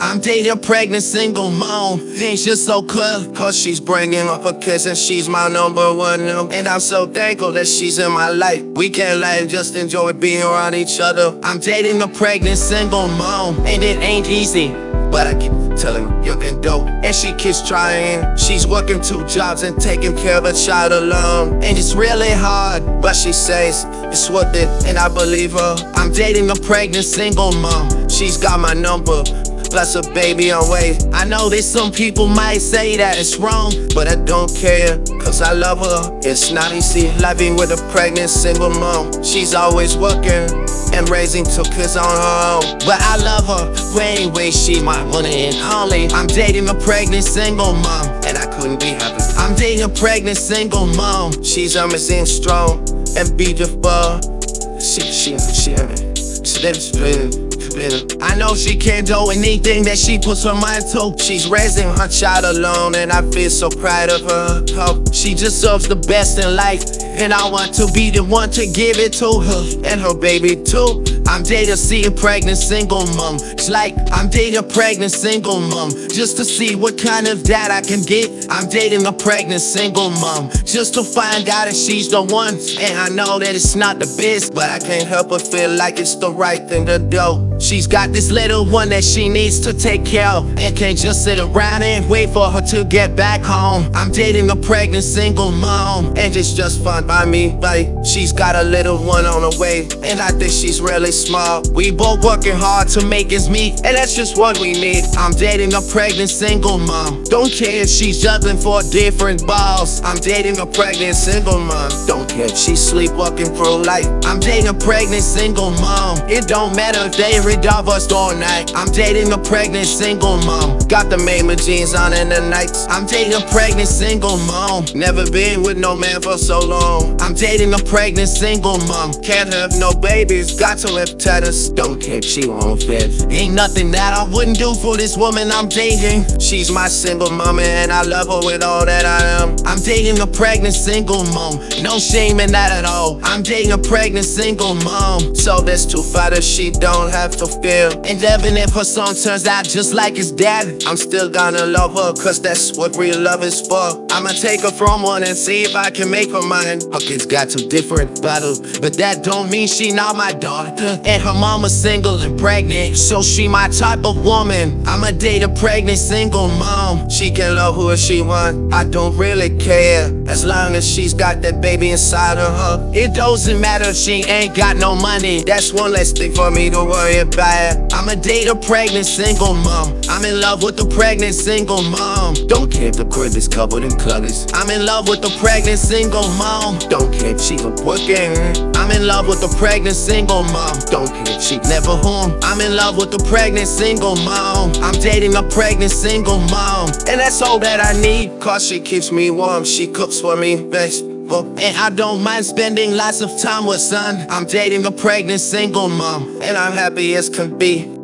I'm dating a pregnant single mom. Think she's so cool, cause she's bringing up a kiss and she's my number one. And I'm so thankful that she's in my life. We can't let it, just enjoy being around each other. I'm dating a pregnant single mom, and it ain't easy, but I keep telling her, you can do. And she keeps trying. She's working 2 jobs and taking care of a child alone. And it's really hard, but she says it's worth it, and I believe her. I'm dating a pregnant single mom. She's got my number, plus a baby on way. I know that some people might say that it's wrong, but I don't care, cause I love her. It's not easy living with a pregnant single mom. She's always working and raising 2 kids on her own, but I love her anyway. She's my one and only. I'm dating a pregnant single mom, and I couldn't be happy. I'm dating a pregnant single mom. She's amazing, strong, and beautiful. I know she can't do anything that she puts her mind to. She's raising her child alone, and I feel so proud of her. She deserves the best in life, and I want to be the one to give it to her and her baby too. I'm dating a pregnant single mom. It's like I'm dating a pregnant single mom just to see what kind of dad I can get. I'm dating a pregnant single mom just to find out if she's the one. And I know that it's not the best, but I can't help but feel like it's the right thing to do. She's got this little one that she needs to take care of, and can't just sit around and wait for her to get back home. I'm dating a pregnant single mom, and it's just fun by me. Like, she's got a little one on her way, and I think she's really smart. We both working hard to make ends meet, and that's just what we need. I'm dating a pregnant single mom. Don't care if she's juggling for different balls. I'm dating a pregnant single mom. Don't care if she's sleepwalking through life. I'm dating a pregnant single mom. It don't matter if they diverse all night. I'm dating a pregnant single mom. Got the Mama jeans on in the nights. I'm dating a pregnant single mom. Never been with no man for so long. I'm dating a pregnant single mom. Can't have no babies, got to live tetanus. Don't care if she won't fit. Ain't nothing that I wouldn't do for this woman I'm dating. She's my single mama, and I love her with all that I am. I'm dating a pregnant single mom. No shame in that at all. I'm dating a pregnant single mom. So that's too far that she don't have to feel. And even if her son turns out just like his dad, I'm still gonna love her, cause that's what real love is for. I'ma take her from one and see if I can make her mine. Her kids got 2 different battles, but that don't mean she not my daughter. And her mama's single and pregnant, so she my type of woman. I'ma date a pregnant single mom. She can love who she want, I don't really care, as long as she's got that baby inside of her. It doesn't matter if she ain't got no money. That's one less thing for me to worry about. I'ma date a pregnant single mom. I'm in love with a pregnant single mom. Don't care if the crib is covered in clutters. I'm in love with a pregnant single mom. Don't care if she's working. I'm in love with a pregnant single mom. Don't care if she's never home. I'm in love with a pregnant single mom. I'm dating a pregnant single mom, and that's all that I need, cause she keeps me warm. She cooks for me best, and I don't mind spending lots of time with son. I'm dating a pregnant single mom, and I'm happy as can be.